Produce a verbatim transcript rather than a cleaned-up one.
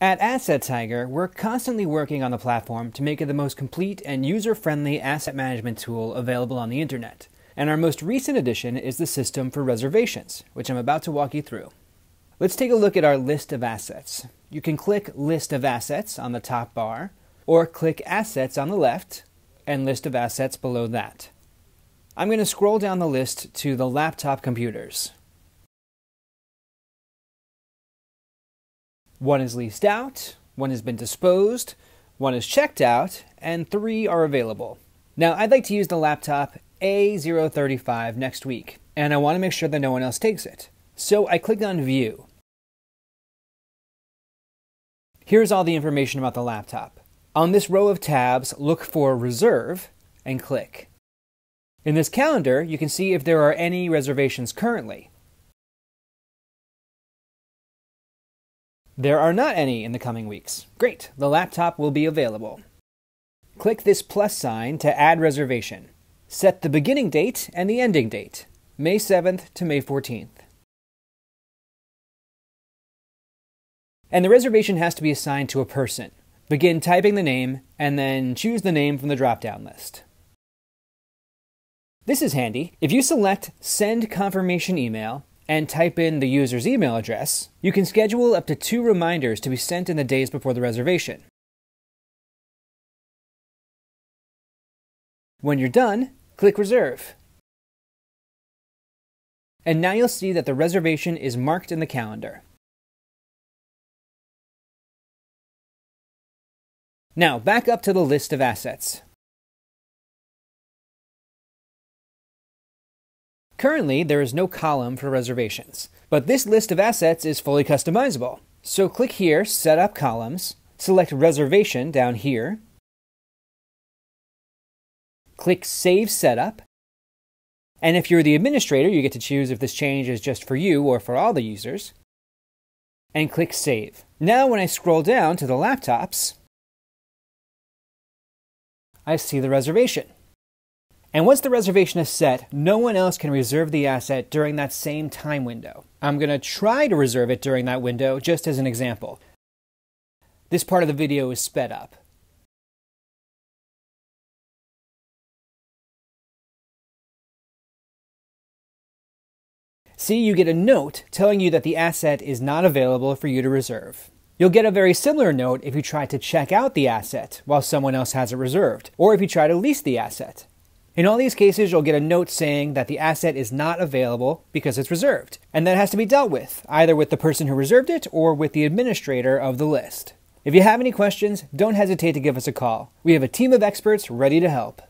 At Asset Tiger, we're constantly working on the platform to make it the most complete and user-friendly asset management tool available on the internet. And our most recent addition is the system for reservations, which I'm about to walk you through. Let's take a look at our list of assets. You can click List of Assets on the top bar, or click Assets on the left, and List of Assets below that. I'm going to scroll down the list to the laptop computers. One is leased out, one has been disposed, one is checked out, and three are available. Now, I'd like to use the laptop A zero three five next week, and I want to make sure that no one else takes it. So I click on View. Here's all the information about the laptop. On this row of tabs, look for Reserve and click. In this calendar, you can see if there are any reservations currently. There are not any in the coming weeks. Great, the laptop will be available. Click this plus sign to add reservation. Set the beginning date and the ending date, May seventh to May fourteenth. And the reservation has to be assigned to a person. Begin typing the name and then choose the name from the drop-down list. This is handy. If you select Send Confirmation Email, and type in the user's email address, you can schedule up to two reminders to be sent in the days before the reservation. When you're done, click Reserve. And now you'll see that the reservation is marked in the calendar. Now back up to the list of assets. Currently, there is no column for reservations, but this list of assets is fully customizable. So click here, Set Up Columns, select Reservation down here, click Save Setup, and if you're the administrator, you get to choose if this change is just for you or for all the users, and click Save. Now when I scroll down to the laptops, I see the reservation. And once the reservation is set, no one else can reserve the asset during that same time window. I'm going to try to reserve it during that window just as an example. This part of the video is sped up. See, you get a note telling you that the asset is not available for you to reserve. You'll get a very similar note if you try to check out the asset while someone else has it reserved, or if you try to lease the asset. In all these cases, you'll get a note saying that the asset is not available because it's reserved, and that has to be dealt with, either with the person who reserved it or with the administrator of the list. If you have any questions, don't hesitate to give us a call. We have a team of experts ready to help.